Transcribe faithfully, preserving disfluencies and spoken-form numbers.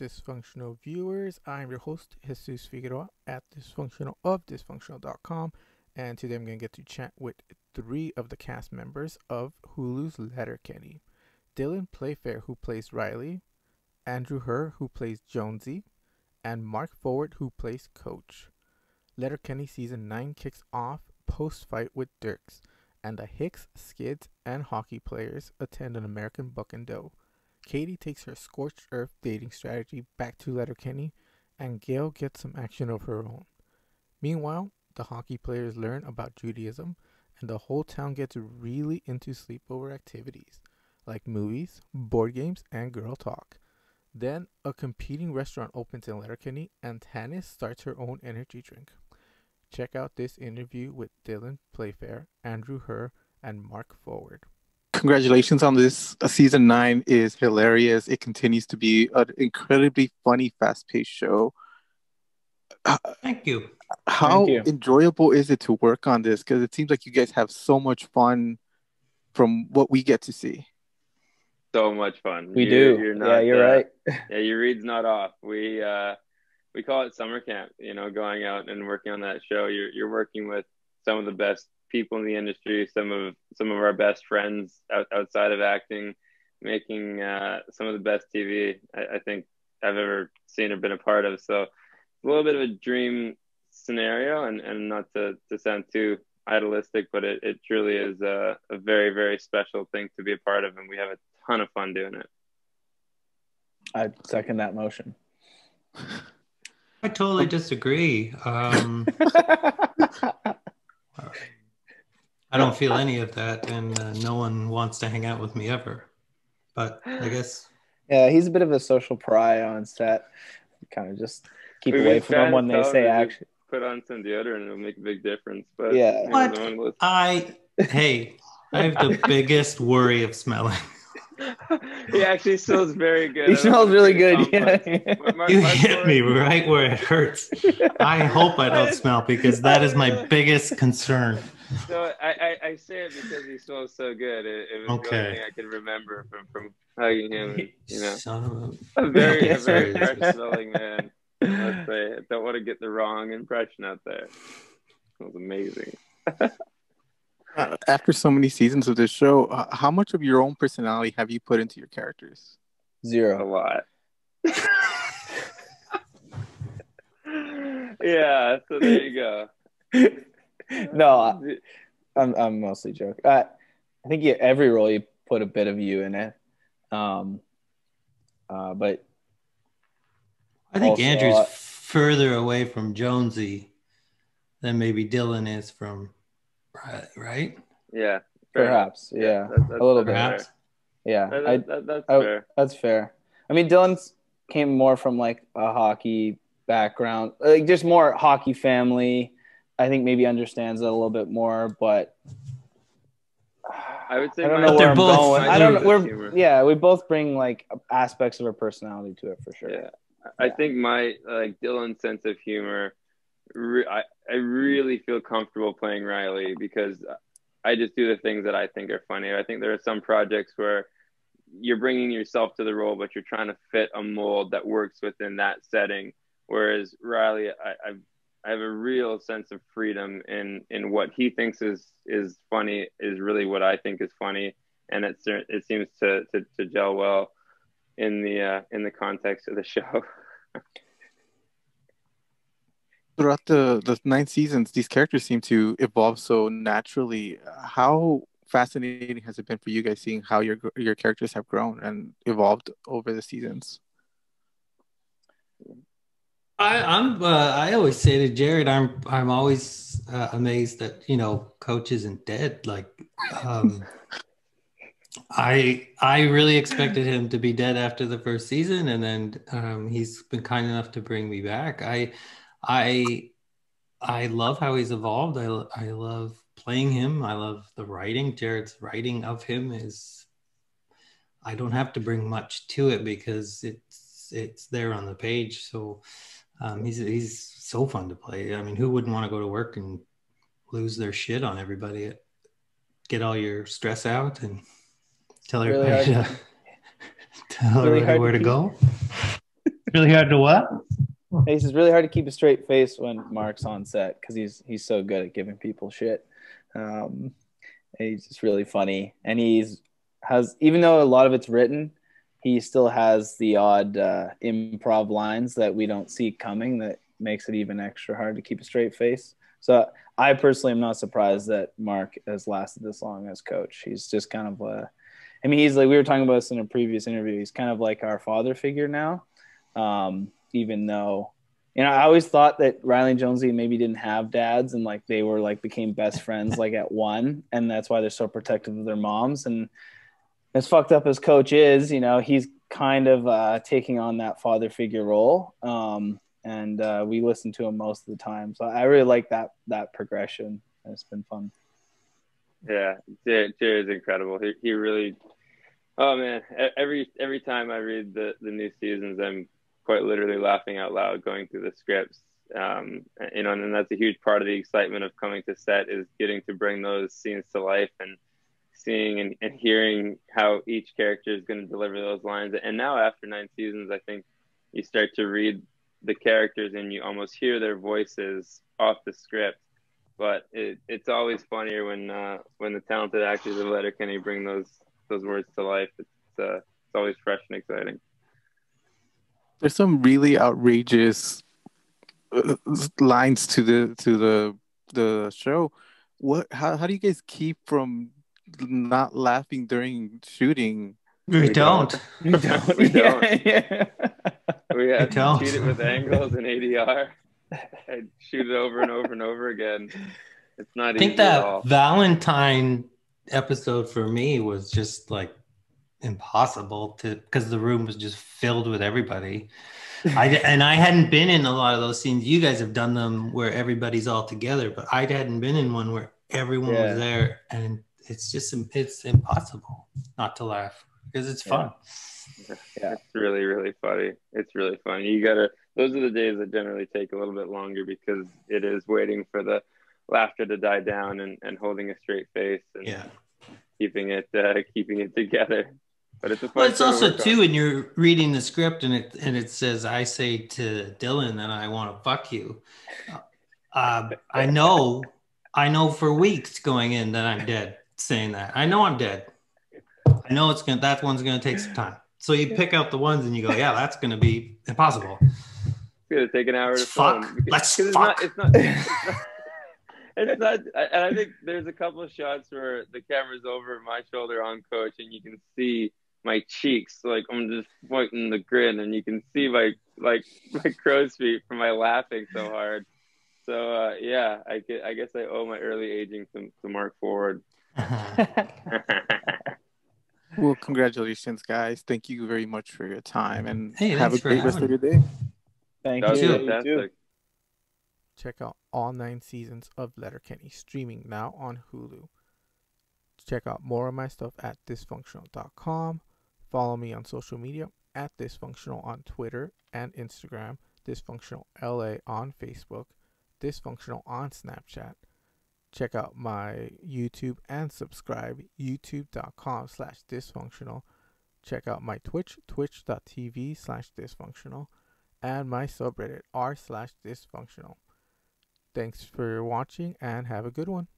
Dysfunctional viewers. I am your host, Jesus Figueroa at Dysfunctional of Dysfunctional dot com, and today I'm going to get to chat with three of the cast members of Hulu's Letterkenny. Dylan Playfair, who plays Riley, Andrew Herr, who plays Jonesy, and Mark Forward, who plays Coach. Letterkenny Season nine kicks off post-fight with Dirks, and the Hicks, Skids, and hockey players attend an American Buck and Doe. Katy takes her scorched earth dating strategy back to Letterkenny, and Gail gets some action of her own. Meanwhile, the hockey players learn about Judaism, and the whole town gets really into sleepover activities, like movies, board games, and girl talk. Then, a competing restaurant opens in Letterkenny, and Tanis starts her own energy drink. Check out this interview with Dylan Playfair, Andrew Herr, and Mark Forward. Congratulations on this. Season nine is hilarious. It continues to be an incredibly funny, fast-paced show. Thank you. How Thank you. enjoyable is it to work on this? Because it seems like you guys have so much fun from what we get to see. So much fun. We you're, do. You're not, yeah, you're uh, right. Yeah, your read's not off. We uh, we call it summer camp. You know, going out and working on that show. You're you're working with some of the best people in the industry, some of some of our best friends out, outside of acting, making uh, some of the best T V I, I think I've ever seen or been a part of. So it's a little bit of a dream scenario, and, and not to, to sound too idealistic, but it, it truly is a, a very, very special thing to be a part of, and we have a ton of fun doing it. I second that motion. I totally disagree. Um, I don't feel any of that, and uh, no one wants to hang out with me ever. But I guess, yeah, he's a bit of a social pariah on set. Kind of just keep we away from them when they say action. Put on some deodorant, it'll make a big difference. But yeah, you know, no one I hey, I have the biggest worry of smelling. He actually smells very good. He smells really good. Yeah. Mark, Mark, you Mark hit Forward. me right where it hurts. I hope I don't smell, because that is my biggest concern. So I, I, I say it because he smells so good. It, it was okay. The only thing I can remember from, from hugging him. And, you know, Son of a... a very, a very fresh smelling man. Let's say, I don't want to get the wrong impression out there. It was amazing. Uh, after so many seasons of this show, uh, how much of your own personality have you put into your characters? Zero. A lot. Yeah, so there you go. No, I, I'm I'm mostly joking. I, I think you, every role you put a bit of you in it. Um, uh, but I think Andrew's I, further away from Jonesy than maybe Dylan is from... Right, right? Yeah. Perhaps, yeah. yeah that's, that's a little fair. bit. Yeah. That, that, that, that's I, fair. I, that's fair. I mean, Dylan's came more from like a hockey background, like just more hockey family. I think maybe understands it a little bit more, but I would say I don't know where I'm both, going. I don't know. We're, yeah, we both bring like aspects of our personality to it for sure. Yeah. yeah. I think my like Dylan's sense of humor, I, I really feel comfortable playing Riley because I just do the things that I think are funny. I think there are some projects where you're bringing yourself to the role, but you're trying to fit a mold that works within that setting. Whereas Riley, I, I, I have a real sense of freedom in, in what he thinks is, is funny is really what I think is funny. And it, it seems to, to, to gel well in the, uh, in the context of the show. Throughout the, the nine seasons, these characters seem to evolve so naturally. How fascinating has it been for you guys seeing how your your characters have grown and evolved over the seasons? I, I'm. Uh, I always say to Jared, I'm. I'm always uh, amazed that you know Coach isn't dead. Like, um, I I really expected him to be dead after the first season, and then um, he's been kind enough to bring me back. I. I I love how he's evolved. I, I love playing him. I love the writing. Jared's writing of him is, I don't have to bring much to it because it's it's there on the page. So um, he's he's so fun to play. I mean, who wouldn't want to go to work and lose their shit on everybody? Get all your stress out and tell everybody really to, tell really everybody where to, to go. Really hard to what? Ace is really hard to keep a straight face when Mark's on set because he's he's so good at giving people shit. Um, he's just really funny, and he's has even though a lot of it's written, he still has the odd uh, improv lines that we don't see coming that makes it even extra hard to keep a straight face. So I personally am not surprised that Mark has lasted this long as coach. He's just kind of a, I mean, he's like, we were talking about this in a previous interview. He's kind of like our father figure now. Um, even though, you know, I always thought that Riley and Jonesy maybe didn't have dads and like, they were like, became best friends, like at one. And that's why they're so protective of their moms. And as fucked up as coach is, you know, he's kind of uh, taking on that father figure role. Um, and uh, we listen to him most of the time. So I really like that, that progression. It's been fun. Yeah. Jared is incredible. He, he really, oh man, every, every time I read the, the new seasons, I'm quite literally laughing out loud, going through the scripts. Um, you know, and, and that's a huge part of the excitement of coming to set is getting to bring those scenes to life and seeing and, and hearing how each character is going to deliver those lines. And now after nine seasons, I think you start to read the characters and you almost hear their voices off the script, but it, it's always funnier when uh, when the talented actors of Letterkenny bring those those words to life. It's uh, it's always fresh and exciting. There's some really outrageous uh, lines to the to the the show. What? How how do you guys keep from not laughing during shooting? We, we don't. don't. We don't. we don't. Yeah, yeah. We have to shoot it with angles and A D R. I shoot it over and over and over again. It's not easy. I think easy that at all. Valentine episode for me was just like impossible to because the room was just filled with everybody. I and I hadn't been in a lot of those scenes. You guys have done them where everybody's all together, but I hadn't been in one where everyone yeah. was there, and it's just it's impossible not to laugh because it's fun. Yeah. Yeah, it's really really funny. It's really funny. You gotta. Those are the days that generally take a little bit longer because it is waiting for the laughter to die down and, and holding a straight face and yeah. keeping it uh, keeping it together. But it's a fun well, it's also too when you're reading the script and it and it says, "I say to Dylan that I want to fuck you." Uh, I know, I know for weeks going in that I'm dead saying that. I know I'm dead. I know it's gonna. That one's gonna take some time. So you pick out the ones and you go, "Yeah, that's gonna be impossible." It's gonna take an hour to fuck. Film. Because, Let's because fuck. It's not. It's not, it's not and I think there's a couple of shots where the camera's over my shoulder on Coach, and you can see my cheeks. Like I'm just pointing the grin, and you can see my like my crow's feet from my laughing so hard. So uh, yeah, I guess, I guess I owe my early aging to, to Mark Forward. Well, congratulations, guys! Thank you very much for your time, and hey, have a great rest of your day. Thank you. you. you Check out all nine seasons of Letterkenny streaming now on Hulu. Check out more of my stuff at Thisfunctional dot com. Follow me on social media at Thisfunctional on Twitter and Instagram, Thisfunctional L A on Facebook, Thisfunctional on Snapchat. Check out my YouTube and subscribe, youtube dot com slash Thisfunctional. Check out my Twitch, twitch dot t v slash Thisfunctional. And my subreddit r slash Thisfunctional. Thanks for watching and have a good one.